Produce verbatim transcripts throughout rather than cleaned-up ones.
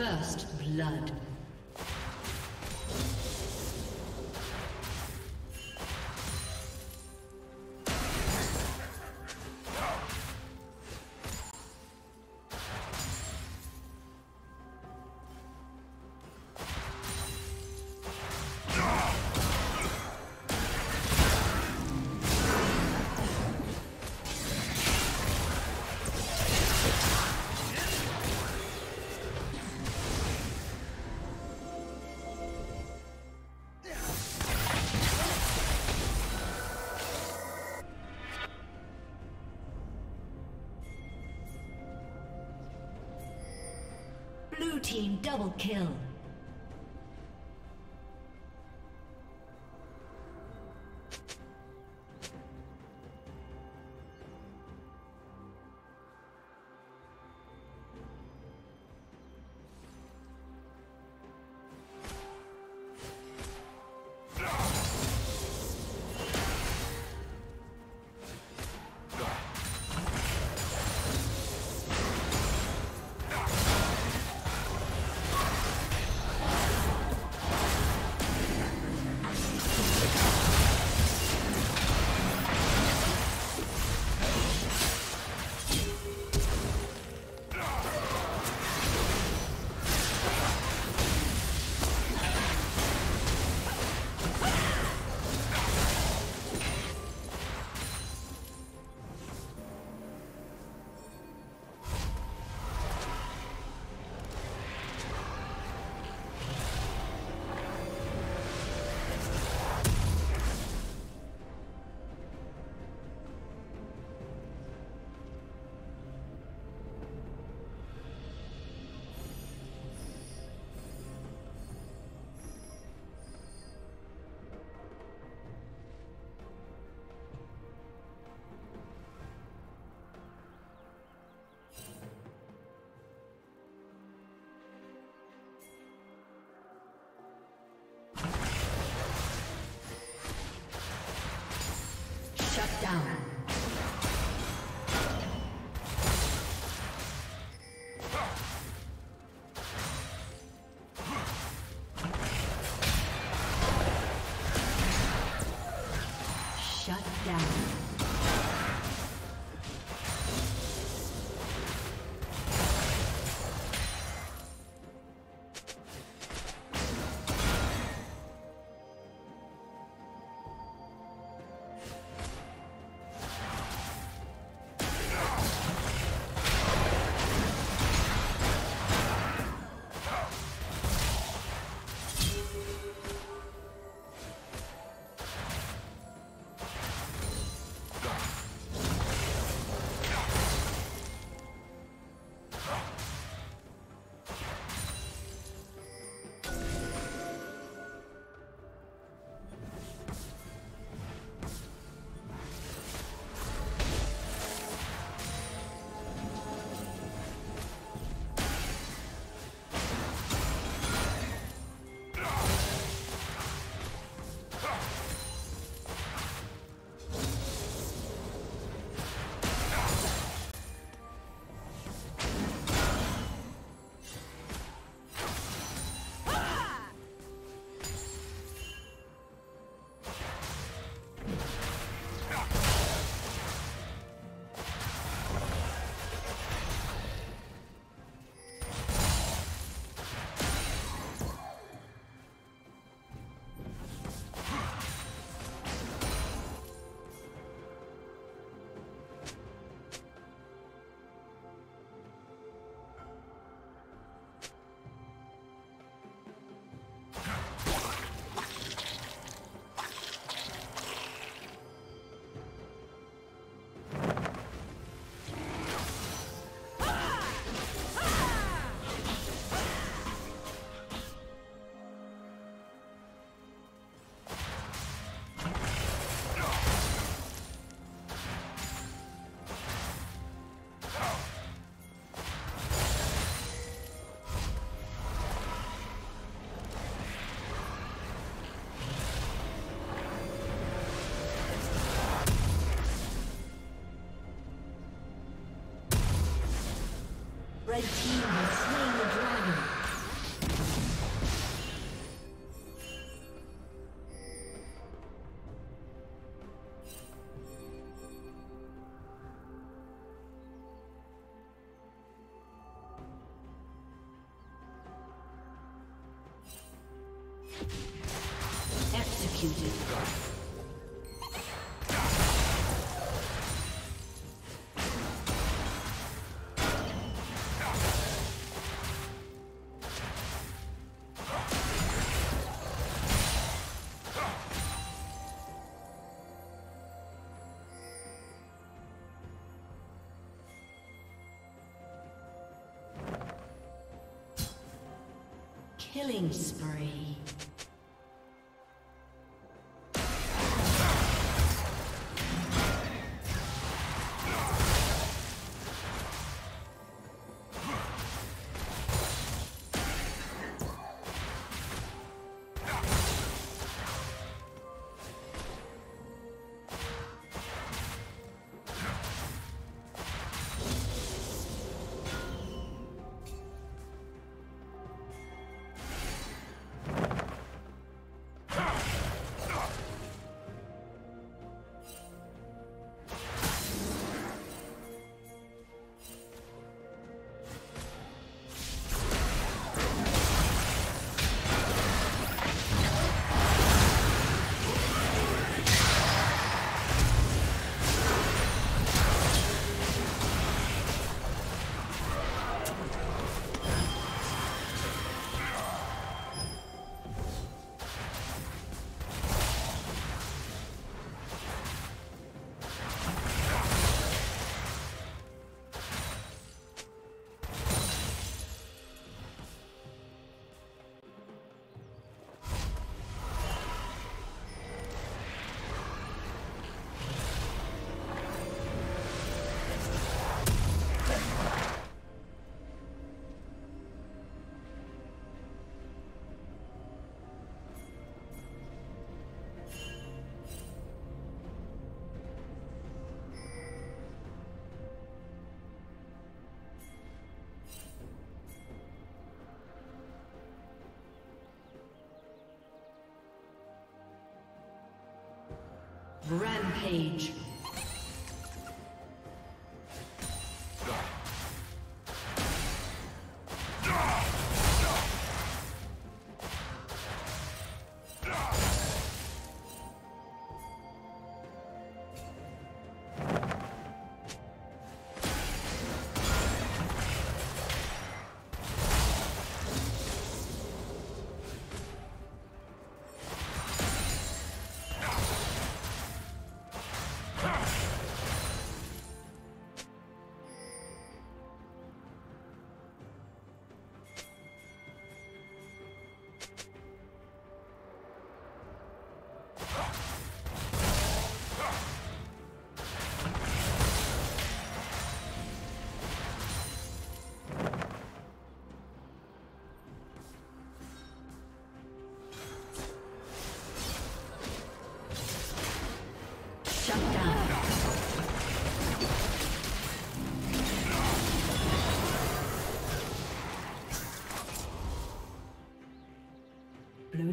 First blood. Blue team double kill. Shut down. Shut down. executed. Killing spree. Rampage. Blue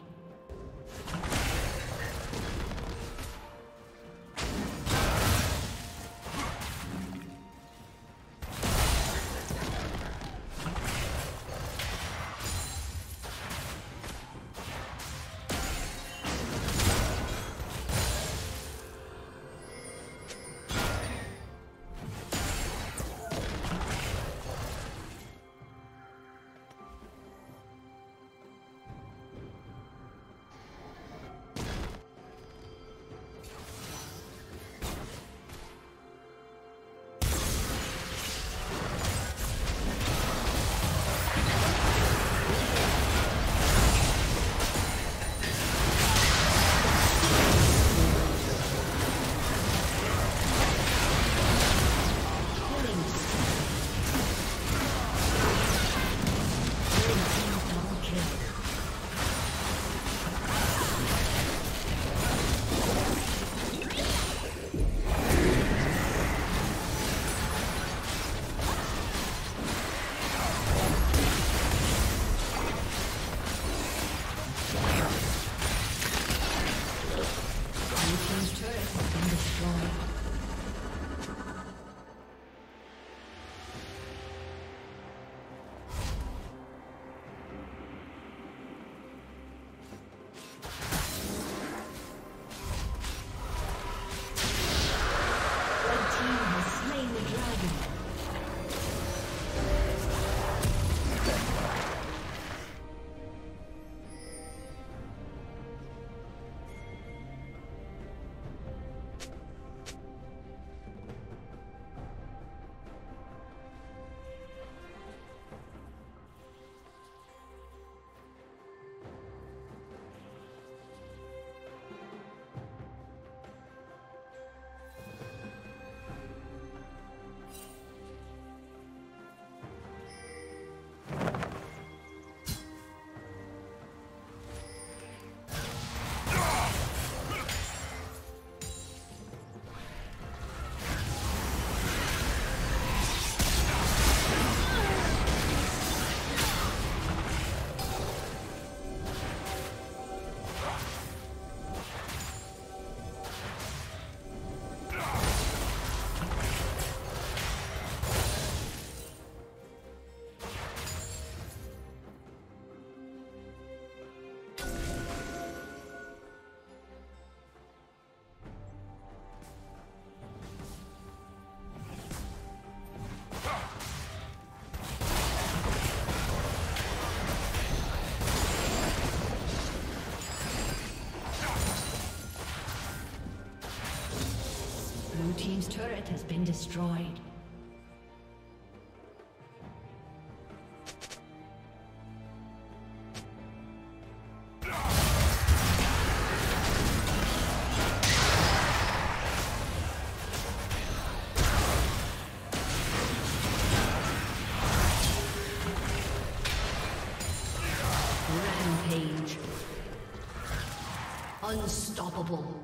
Blue team's turret has been destroyed. Unstoppable.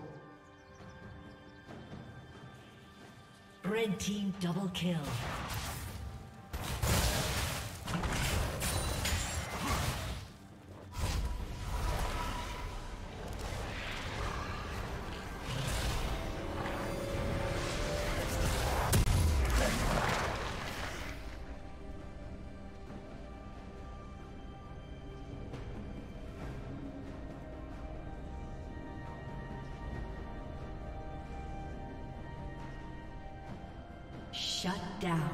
Red team double kill. Shut down.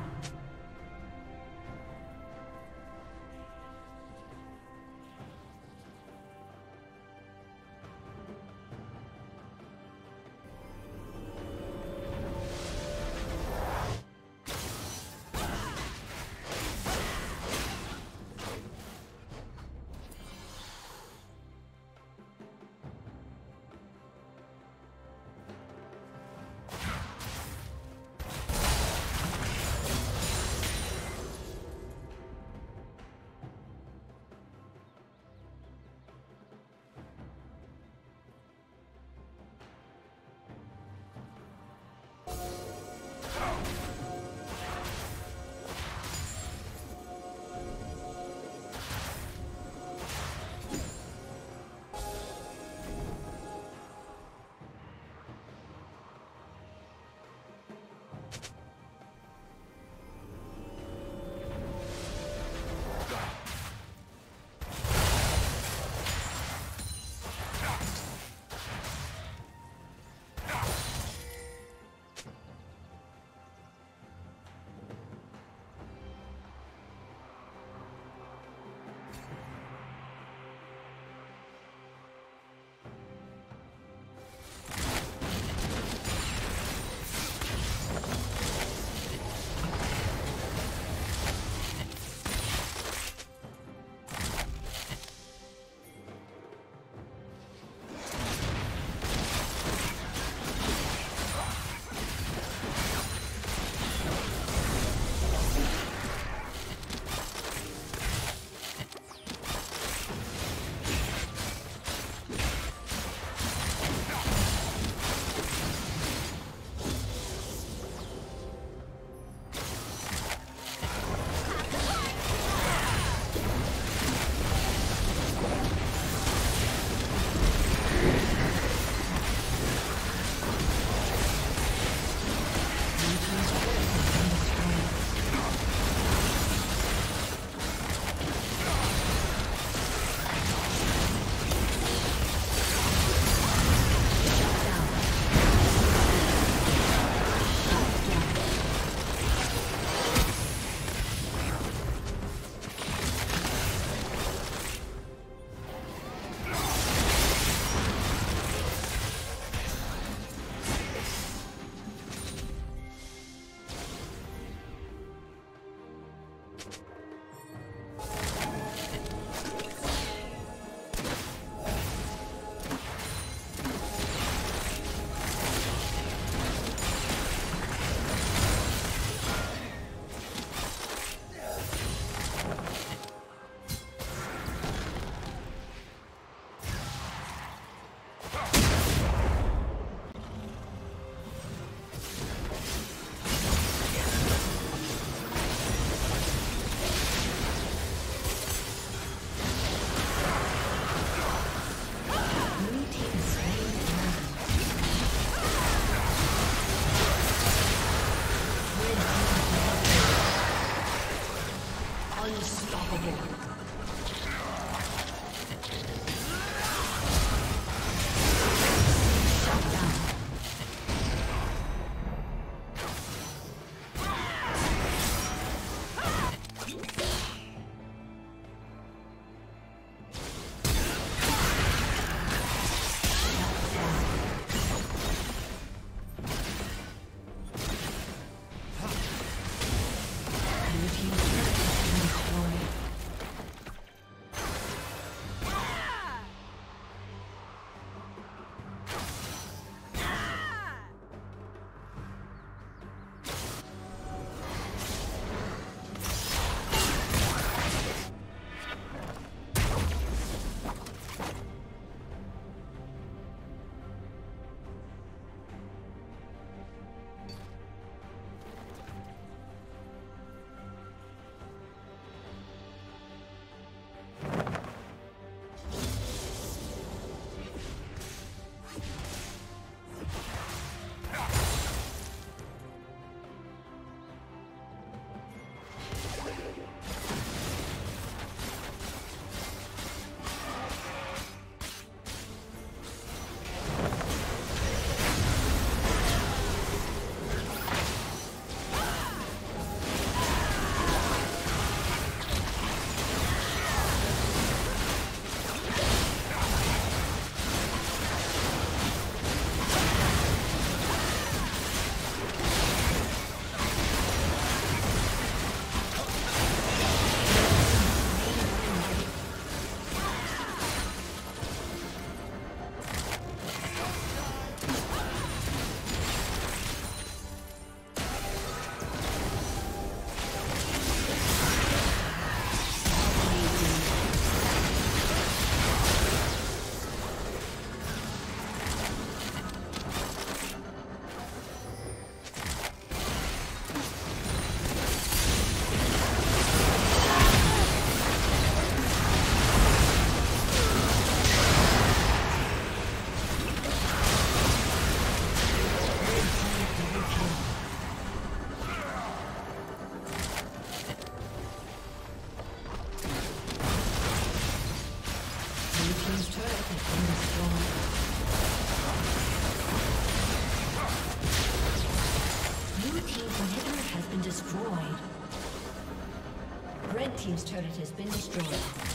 team's turret has been destroyed.